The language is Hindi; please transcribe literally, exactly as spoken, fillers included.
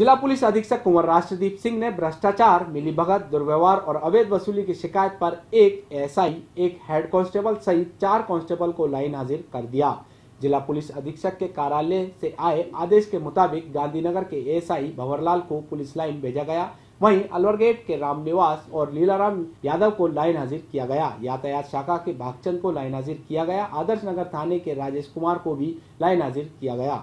जिला पुलिस अधीक्षक कुमार राष्ट्रदीप सिंह ने भ्रष्टाचार, मिलीभगत, दुर्व्यवहार और अवैध वसूली की शिकायत पर एक एएसआई, एक हेड कांस्टेबल सहित चार कांस्टेबल को लाइन हाजिर कर दिया। जिला पुलिस अधीक्षक के कार्यालय से आए आदेश के मुताबिक गांधीनगर के एएसआई भंवरलाल को पुलिस लाइन भेजा गया, वहीं अलवर गेट के राम निवास और लीलाराम यादव को लाइन हाजिर किया गया। यातायात शाखा के भागचंद को लाइन हाजिर किया गया। आदर्श नगर थाने के राजेश कुमार को भी लाइन हाजिर किया गया।